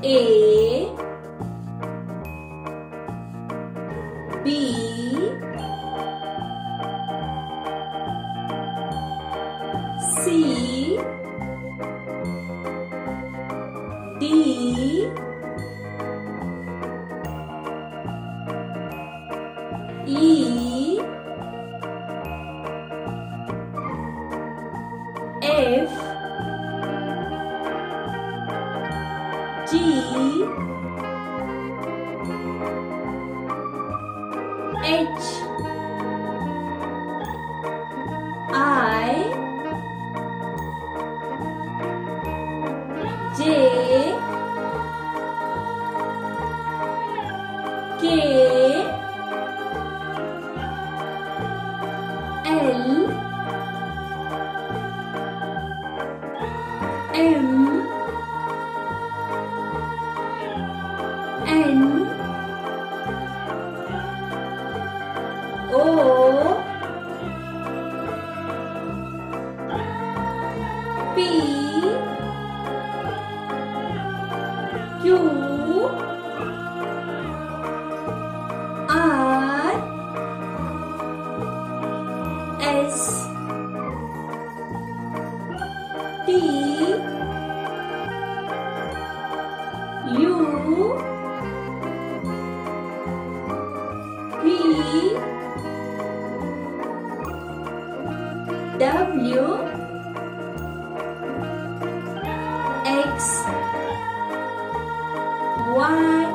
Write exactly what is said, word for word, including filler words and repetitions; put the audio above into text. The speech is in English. A, B, C, D, E, F, G, H, I, J, K, L, M, N, O, P, Q, R, S, T, U, V, W, X, Y.